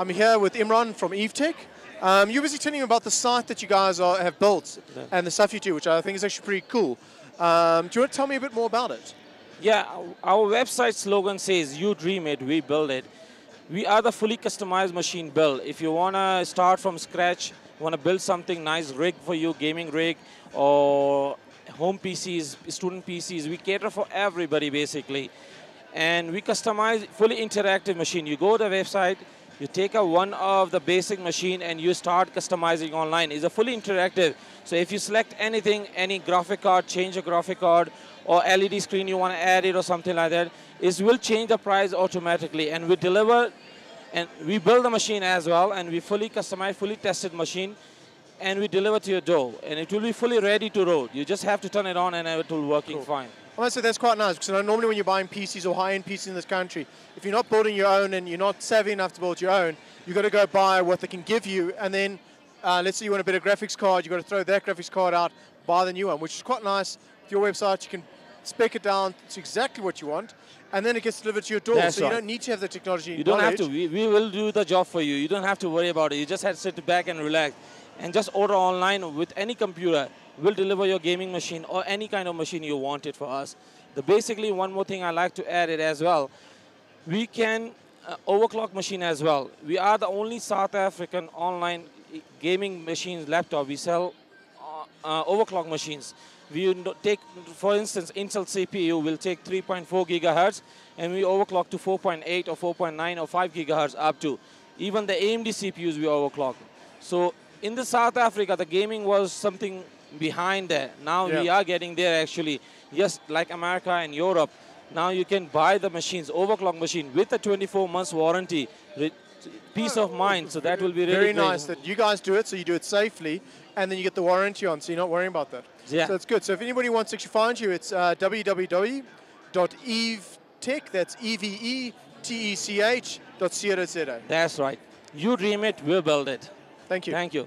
I'm here with Imran from EveTech. You're busy telling me about the site that you guys have built and the stuff you do, which I think is actually pretty cool. Do you want to tell me a bit more about it? Yeah, our website slogan says, you dream it, we build it. We are the fully customized machine build. If you want to start from scratch, want to build something nice, rig for you, gaming rig, or home PCs, student PCs, we cater for everybody basically. And we customize fully interactive machine. You go to the website, you take out one of the basic machine and you start customizing online. It's a fully interactive. So if you select anything, any graphic card, change a graphic card, or LED screen you want to add it or something like that, it will change the price automatically. And we deliver, and we build the machine as well, and we fully customize, fully tested machine, and we deliver to your door. And it will be fully ready to roll. You just have to turn it on and it will be working fine. I must say that's quite nice, because normally when you're buying PCs or high-end PCs in this country, if you're not building your own and you're not savvy enough to build your own, you've got to go buy what they can give you, and then let's say you want a better graphics card, you've got to throw that graphics card out, buy the new one, which is quite nice. With your website, you can spec it down to exactly what you want, and then it gets delivered to your door, so you don't need to have the technology. You don't have to. We will do the job for you. You don't have to worry about it. You just have to sit back and relax, and just order online with any computer. We'll deliver your gaming machine or any kind of machine you wanted for us. Basically, one more thing I like to add it as well. We can overclock machine as well. We are the only South African online gaming machines laptop. We sell overclock machines. We take, for instance, Intel CPU will take 3.4 gigahertz and we overclock to 4.8 or 4.9 or 5 gigahertz up to. Even the AMD CPUs we overclock. So in the South Africa, the gaming was something behind that. Now we are getting there actually. Yes, like America and Europe. Now you can buy the machines, overclock machine with a 24-month warranty. Peace of mind, so that will be really very nice that you guys do it, so you do it safely, and then you get the warranty on, so you're not worrying about that. Yeah. So it's good. So if anybody wants to actually find you, it's www.evetech, that's EveTech.co.za. That's right. You dream it, we'll build it. Thank you. Thank you.